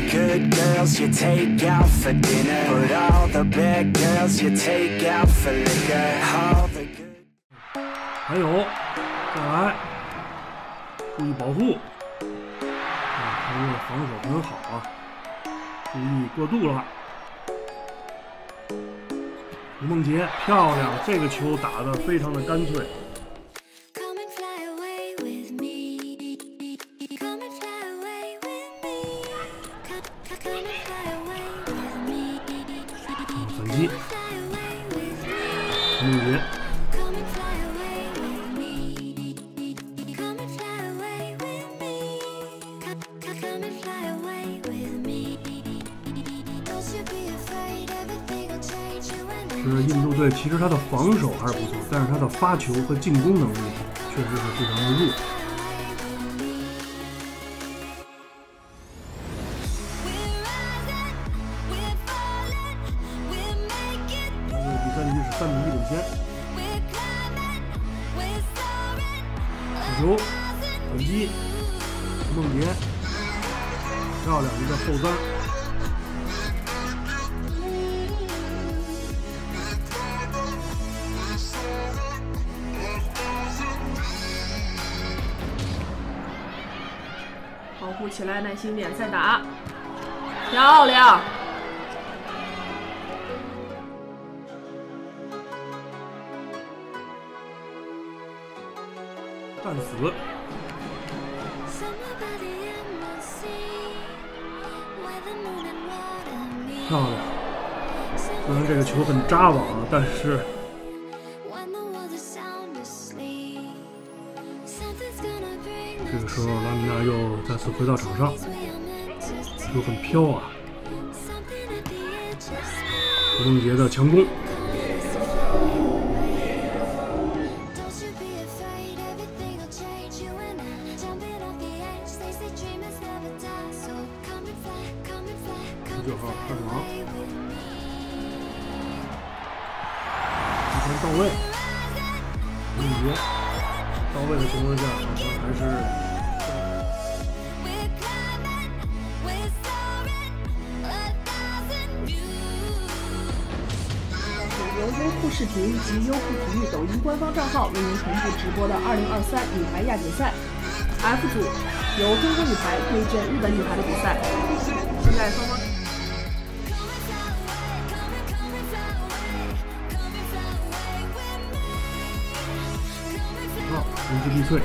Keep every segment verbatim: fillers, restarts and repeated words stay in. the good girls you take out for dinner, but all the bad girls you take out for liquor. All the good. 还有，再来，注意保护。啊，他们的防守很好啊，注意过度了。吴梦洁漂亮，这个球打得非常的干脆。 印度队其实他的防守还是不错，但是他的发球和进攻能力确实是非常的弱。比赛局是三比一领先。球，反击，梦洁，漂亮一个后翻。 起来，耐心点，再打，漂亮！战死！漂亮！虽然这个球很扎网，但是。 这个时候，拉米娜又再次回到场上，又很飘啊！吴梦洁的强攻，十九号开始忙，提前到位，吴梦洁。 到位的情况下，好像还是由优酷视频及优酷体育抖音官方账号为您同步直播的二零二三女排亚锦赛 F 组，由中国女排对阵日本女排的比赛。现在双方。 文字力碎，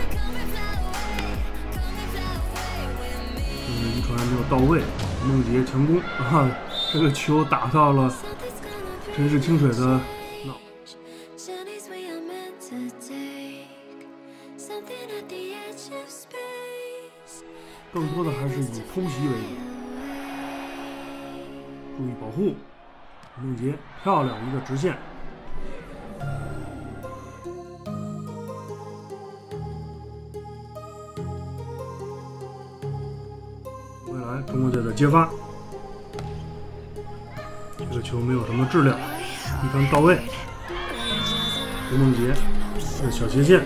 就是一传没有到位，梦洁强攻啊！这个球打到了陈氏清水的脑。更多的还是以偷袭为主，注意保护。梦洁漂亮一个直线。 中国队的接发，这个球没有什么质量，一传到位，吴梦洁这小斜线，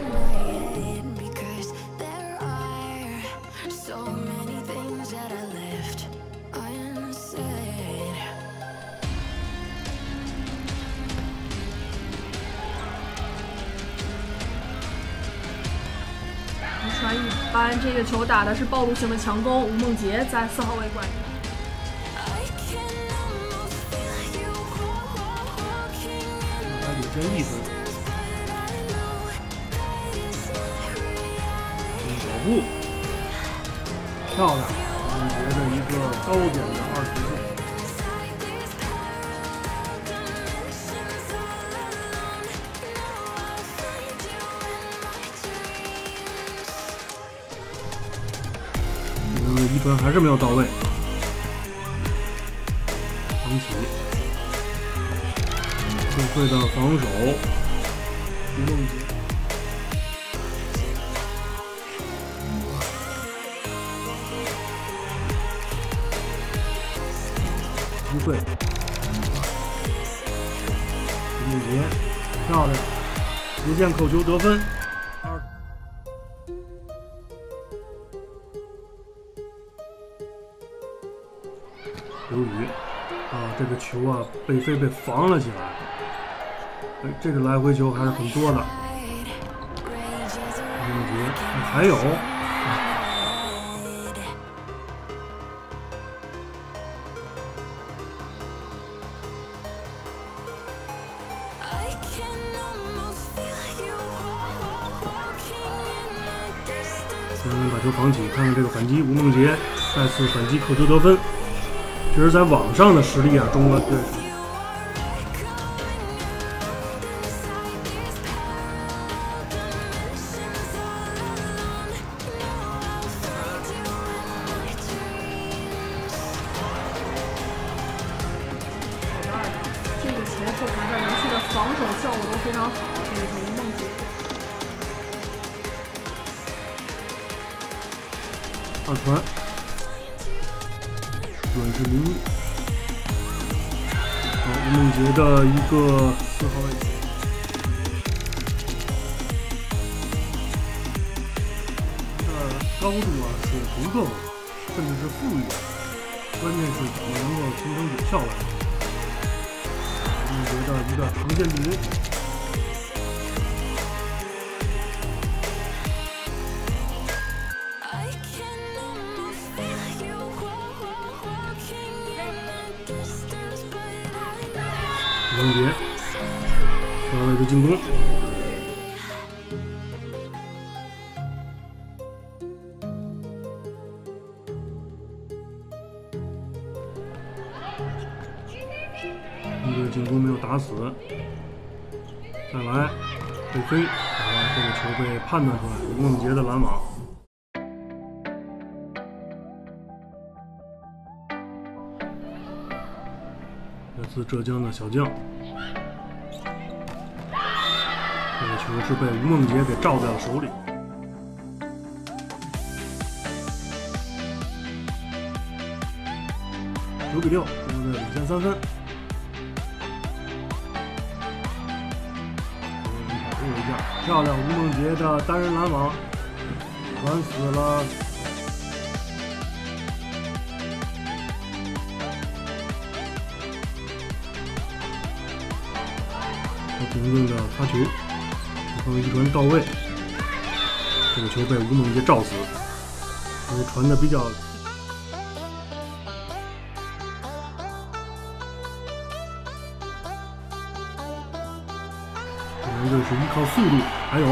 一传一。 班这个球打的是暴露性的强攻，吴梦洁在四号位管。还有真意思，保护，漂亮！吴梦洁的一个高点的二十度。 一传还是没有到位，防起，智慧的防守，吴梦洁，智慧，吴梦洁，漂亮，直线扣球得分。由于啊这个球啊被菲被防了起来，哎，这个来回球还是很多的。还有。 把球扛起，看看这个反击，吴梦洁再次反击扣球得分。其实，在网上的实力啊，中国队这个前后排在南区的防守效果都非常好，这个是吴梦洁。 二传，转至林一，好，吴梦洁的一个四号位，呃，高度啊是足够的，甚至是富裕的，关键是怎么能够形成有效的。吴梦洁的一个长线布局。 王杰，王杰的进攻，一个进攻没有打死，再来，被飞，啊，这个球被判断出来，吴梦洁的拦网。 来自浙江的小将，这个球是被吴梦洁给罩在了手里。九比六，中国队领先三分。我们感受一下，漂亮！吴梦洁的单人拦网，拦死了。 停顿的发球，然后一传到位，这个球被吴梦洁罩死，因为传的比较。可能就是依靠速度，还有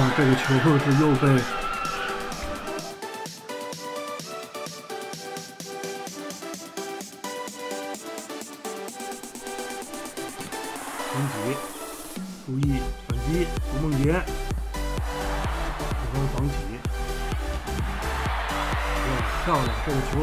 啊，这个球是又被。 注意反击，吴梦洁，对方防起，哇，漂亮！这个球。